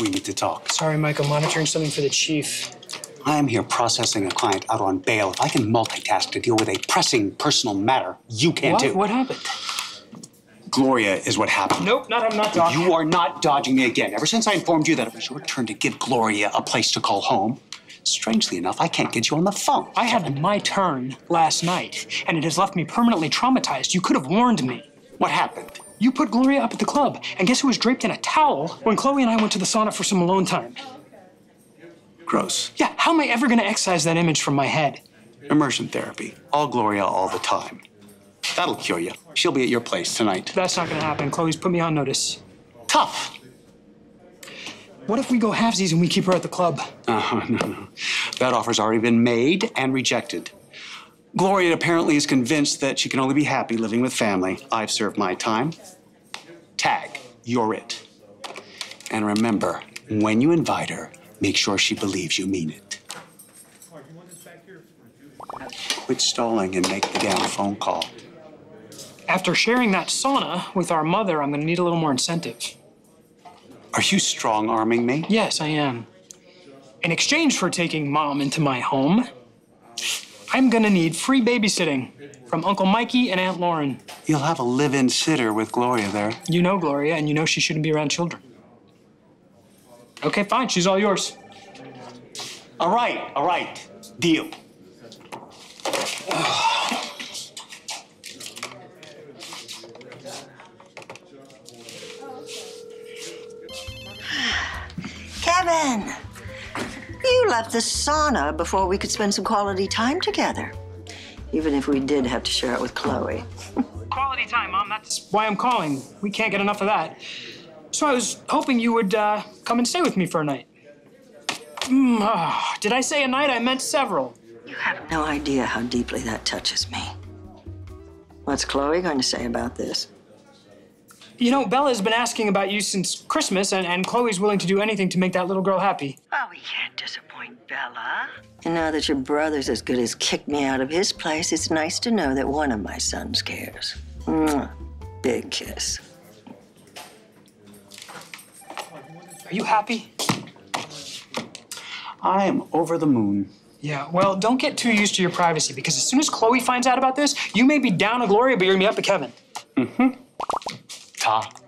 We need to talk. Sorry, Mike, I'm monitoring something for the chief. I am here processing a client out on bail. If I can multitask to deal with a pressing personal matter, you can too. What happened? Gloria is what happened. Nope, I'm not dodging. You are not dodging me again. Ever since I informed you that it was your turn to give Gloria a place to call home, strangely enough, I can't get you on the phone. I had my turn last night, and it has left me permanently traumatized. You could have warned me. What happened? You put Gloria up at the club, and guess who was draped in a towel when Chloe and I went to the sauna for some alone time? Gross. Yeah, how am I ever gonna excise that image from my head? Immersion therapy, all Gloria all the time. That'll cure you. She'll be at your place tonight. That's not gonna happen. Chloe's put me on notice. Tough. What if we go halvesies and we keep her at the club? No. That offer's already been made and rejected. Gloria apparently is convinced that she can only be happy living with family. I've served my time. Tag, you're it. And remember, when you invite her, make sure she believes you mean it. Quit stalling and make the damn phone call. After sharing that sauna with our mother, I'm gonna need a little more incentive. Are you strong-arming me? Yes, I am. In exchange for taking Mom into my home, I'm gonna need free babysitting from Uncle Mikey and Aunt Lauren. You'll have a live-in sitter with Gloria there. You know Gloria, and you know she shouldn't be around children. Okay, fine, she's all yours. All right, deal. Kevin! You left the sauna before we could spend some quality time together. Even if we did have to share it with Chloe. Quality time, Mom. That's why I'm calling. We can't get enough of that. So I was hoping you would come and stay with me for a night. Did I say a night? I meant several. You have no idea how deeply that touches me. What's Chloe going to say about this? You know, Bella's been asking about you since Christmas, and Chloe's willing to do anything to make that little girl happy. Oh, we can't disappoint Bella. And now that your brother's as good as kicked me out of his place, it's nice to know that one of my sons cares. Mwah. Big kiss. Are you happy? I am over the moon. Yeah, well, don't get too used to your privacy, because as soon as Chloe finds out about this, you may be down to Gloria, but you're gonna be up to Kevin. Mm-hmm. Ta.